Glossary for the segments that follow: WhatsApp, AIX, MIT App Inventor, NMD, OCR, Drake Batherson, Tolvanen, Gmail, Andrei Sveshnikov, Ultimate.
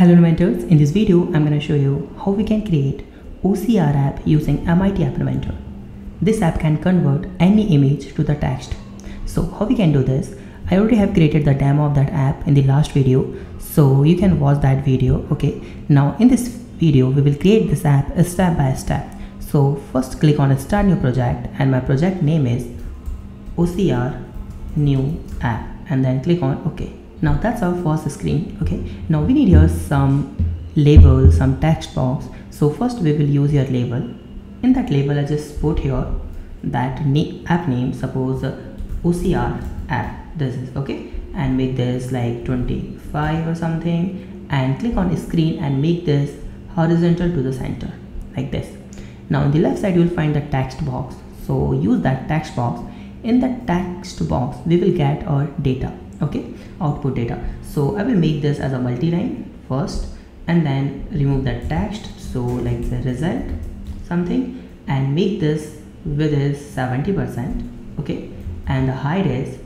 Hello inventors, in this video I'm going to show you how we can create OCR app using MIT App Inventor. This app can convert any image to the text. So how we can do this? I already have created the demo of that app in the last video, so you can watch that video. Okay, now in this video we will create this app step by step. So first click on start new project, and my project name is OCR new app, and then click on OK. Now that's our first screen. Okay, now we need here some label, some text box. So first we will use your label. In that label I just put here that app name, suppose OCR app, this is okay, and make this like 25 or something, and click on screen and make this horizontal to the center like this. Now on the left side you will find the text box, so use that text box. In the text box we will get our data, okay, output data. So I will make this as a multi-line first, and then remove the text, so like the result something, and make this width is 70%, okay, and the height is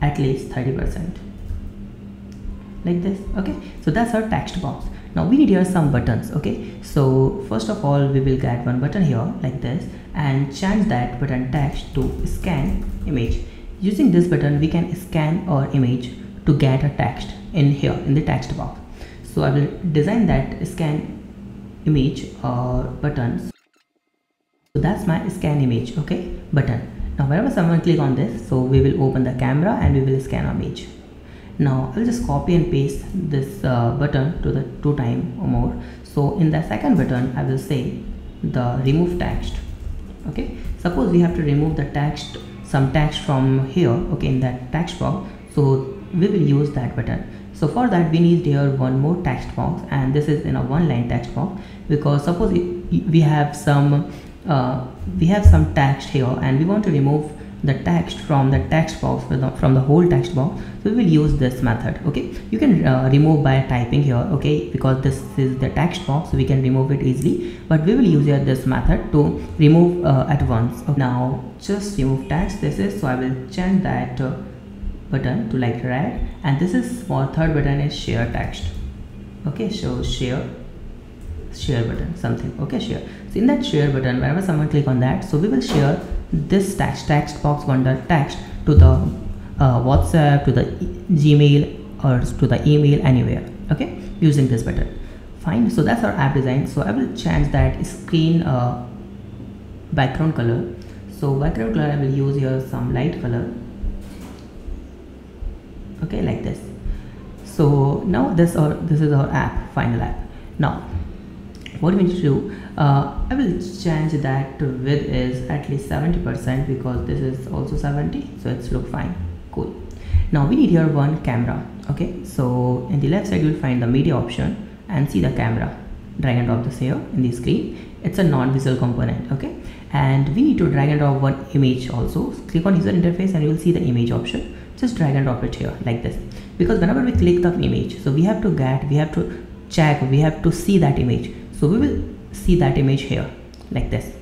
at least 30% like this. Okay, so that's our text box. Now we need here some buttons. Okay, so first of all we will get one button here like this, and change that button text to scan image. Using this button we can scan our image to get a text in here in the text box. So I will design that scan image or buttons. So that's my scan image, okay, button. Now whenever someone click on this, so we will open the camera and we will scan our image. Now I'll just copy and paste this button to the 2 times or more. So in the second button I will say the remove text. Okay, suppose we have to remove the text, some text from here, okay, in that text box, so we will use that button. So for that we need here one more text box, and this is in a 1-line text box, because suppose we have some text here and we want to remove the text from the text box, from the whole text box, so we will use this method. Okay, you can remove by typing here, okay, because this is the text box, so we can remove it easily, but we will use here this method to remove at once. Okay. Now just remove text, this is, so I will change that button to like red, and this is for third button is share text. Okay, so share button something, okay, share. So in that share button whenever someone click on that, so we will share this text box under text to the WhatsApp, to the Gmail, or to the email, anywhere, okay, using this button. Fine, so that's our app design. So I will change that screen background color. So background color I will use here some light color, okay, like this. So now this is our app, final app. Now what we need to do, I will change that to width is at least 70%, because this is also 70, so it's look fine, cool. Now we need here one camera, okay, so in the left side you'll find the media option and see the camera, drag and drop this here in the screen. It's a non-visual component, okay, and we need to drag and drop one image also. Click on user interface and you will see the image option, just drag and drop it here like this, because whenever we click the image, so we have to get, we have to check, we have to see that image. So we will see that image here like this,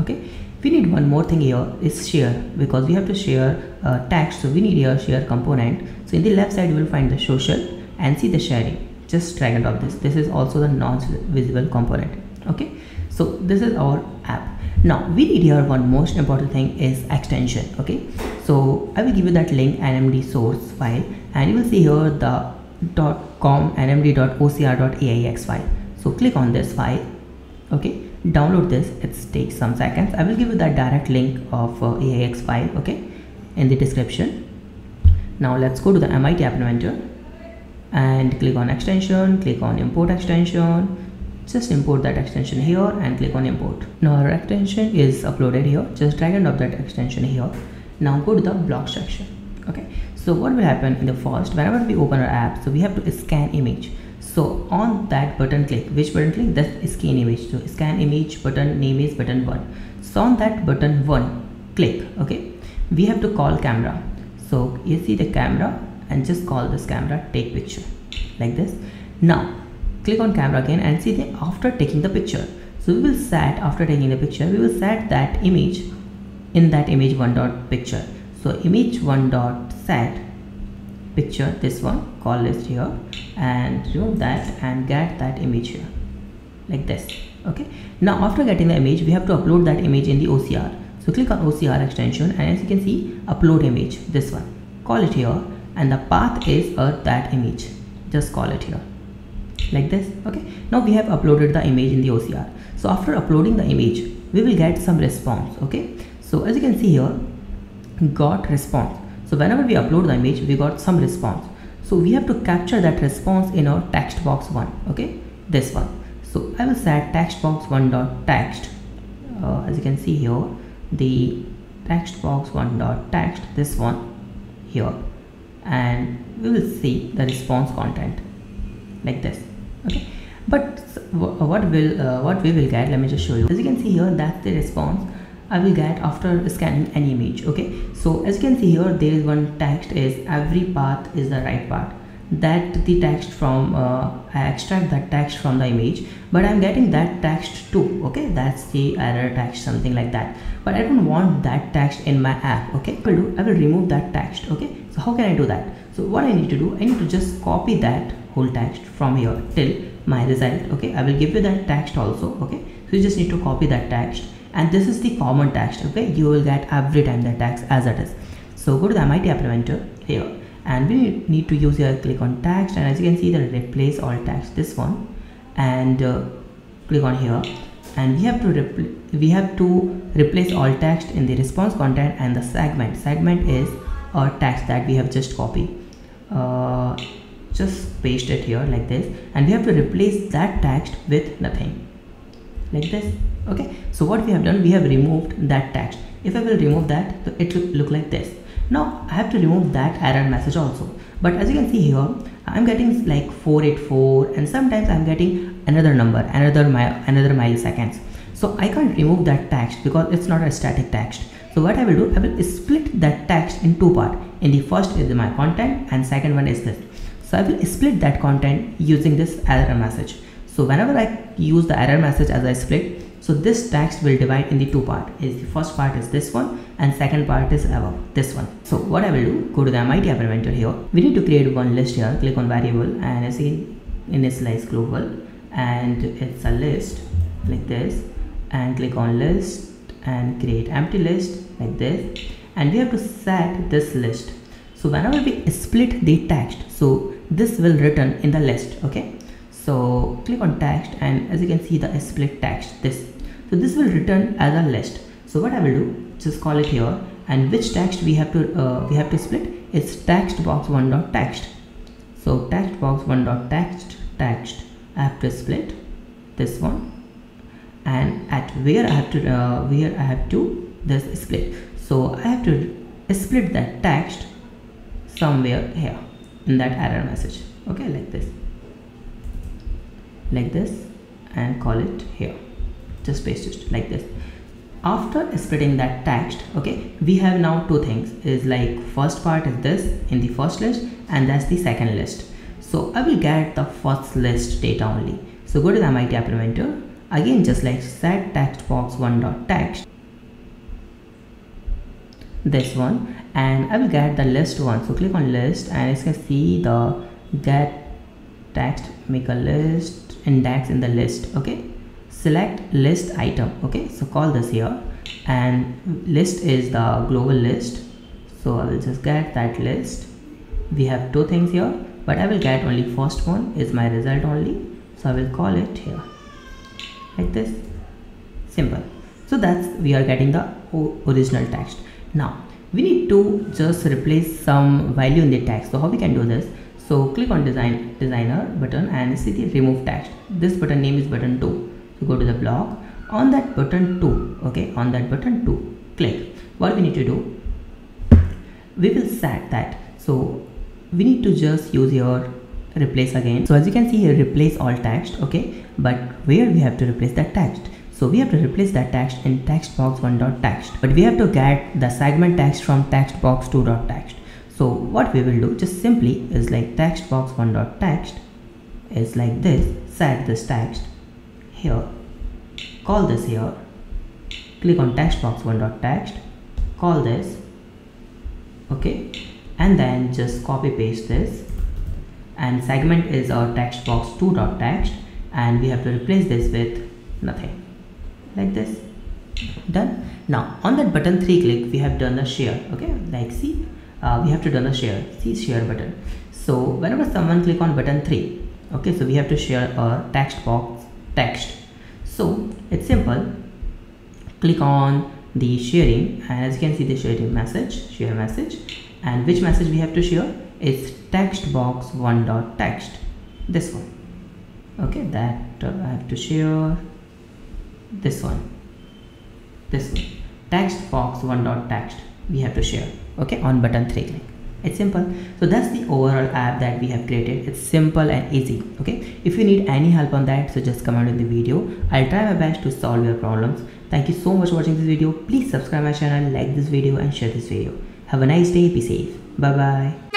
okay. We need one more thing here is share, because we have to share text, so we need here share component. So in the left side you will find the social and see the sharing, just drag and drop this. This is also the non-visible component, okay. So this is our app. Now we need here one most important thing is extension, okay. So I will give you that link NMD source file, and you will see here the .com nmd.ocr.aix file. So click on this file, okay, download this, it takes some seconds. I will give you the direct link of AIX file, okay, in the description. Now let's go to the MIT App Inventor and click on extension, click on import extension, just import that extension here and click on import. Now our extension is uploaded here, just drag and drop that extension here. Now go to the blog section, okay. So what will happen in the first, whenever we open our app, so we have to scan image. So on that button click, which button click? That's scan image. So scan image button name is button 1. So on that button 1 click, okay, we have to call camera. So you see the camera and just call this camera, take picture like this. Now click on camera again and see the after taking the picture. So we will set after taking the picture, we will set that image in that image 1 dot picture. So image 1 dot set picture, this one, call list here, and remove that and get that image here like this. Okay, now after getting the image, we have to upload that image in the OCR. So click on OCR extension, and as you can see, upload image, this one, call it here, and the path is that image, just call it here like this. Okay, now we have uploaded the image in the OCR. So after uploading the image, we will get some response. Okay, so as you can see here, got response. So whenever we upload the image, we got some response. So we have to capture that response in our text box one. Okay, this one. So I will set text box one dot text. As you can see here, the text box one dot text, this one here, and we will see the response content like this. Okay, but what we will get, let me just show you. As you can see here, that's the response I will get after scanning any image. Okay, so as you can see here, there is one text is every path is the right path. That the text from I extract that text from the image, but I'm getting that text too. Okay, that's the error text, something like that. But I don't want that text in my app. Okay, I will remove that text. Okay, so how can I do that? So what I need to do, I need to just copy that whole text from here till my result. Okay, I will give you that text also. Okay, so you just need to copy that text, and this is the common text. Okay, you will get every time the text as it is. So go to the MIT App Inventor here. And we need to use here, click on text, and as you can see, the replace all text, this one, and click on here, and we have to replace all text in the response content and the segment. Segment is a text that we have just copied, just paste it here like this, and we have to replace that text with nothing like this. Okay, so what we have done, we have removed that text. If I will remove that, it will look like this. Now I have to remove that error message also, but as you can see here, I'm getting like 484, and sometimes I'm getting another number, another milliseconds. So I can't remove that text because it's not a static text. So what I will do, I will split that text in two parts. In the first is my content, and second one is this. So I will split that content using this error message. So whenever I use the error message as I split, so this text will divide in the two parts. The first part is this one, and second part is above this one. So what I will do, go to the MIT App Inventor here. We need to create one list here. Click on variable, and I see initialize global, and it's a list like this, and click on list and create empty list like this, and we have to set this list. So whenever we split the text, so this will return in the list. Okay, so click on text, and as you can see, the split text, this. So this will return as a list. So what I will do, just call it here, and which text we have to split, it's text box one dot text. So text box one dot text text, I have to split this one, and at where I have to this split. So I have to split that text somewhere here in that error message. Okay, like this, and call it here, just paste it like this. After splitting that text, okay, we have now two things, is like first part is this in the first list, and that's the second list. So I will get the first list data only. So go to the MIT App Inventor again, just like set text box one dot text, this one, and I will get the list one. So click on list, and as you can see, the get text, make a list, index in the list. Okay, select list item. Okay, so call this here, and list is the global list. So I will just get that list. We have two things here, but I will get only first one is my result only. So I will call it here like this, simple. So that's, we are getting the original text. Now we need to just replace some value in the text. So how we can do this? So click on designer button, and see the remove text. This button name is button 2. So go to the block, on that button 2. Okay, on that button 2, click. What we need to do, we will set that. So we need to just use your replace again. So as you can see here, replace all text. Okay, but where we have to replace that text? So we have to replace that text in text box 1.text. But we have to get the segment text from text box 2.text. So what we will do, just simply is like text box one dot text is like this, set this text here, call this here, click on text box one dot text, call this. Okay, and then just copy paste this, and segment is our text box 2.text, and we have to replace this with nothing like this. Done. Now on that button 3 click we have done a share. Okay, like see, we have to done a share, see, share button. So whenever someone click on button 3, okay, so we have to share our text box text. So it's simple, click on the sharing, and as you can see the sharing message, share message, and which message we have to share is text box 1.text, this one. Okay, that I have to share this one, this one, text box 1.text we have to share, okay, on button 3 click. It's simple. So that's the overall app that we have created. It's simple and easy. Okay, if you need any help on that, so just comment in the video. I'll try my best to solve your problems. Thank you so much for watching this video. Please subscribe my channel, like this video, and share this video. Have a nice day. Be safe. Bye bye.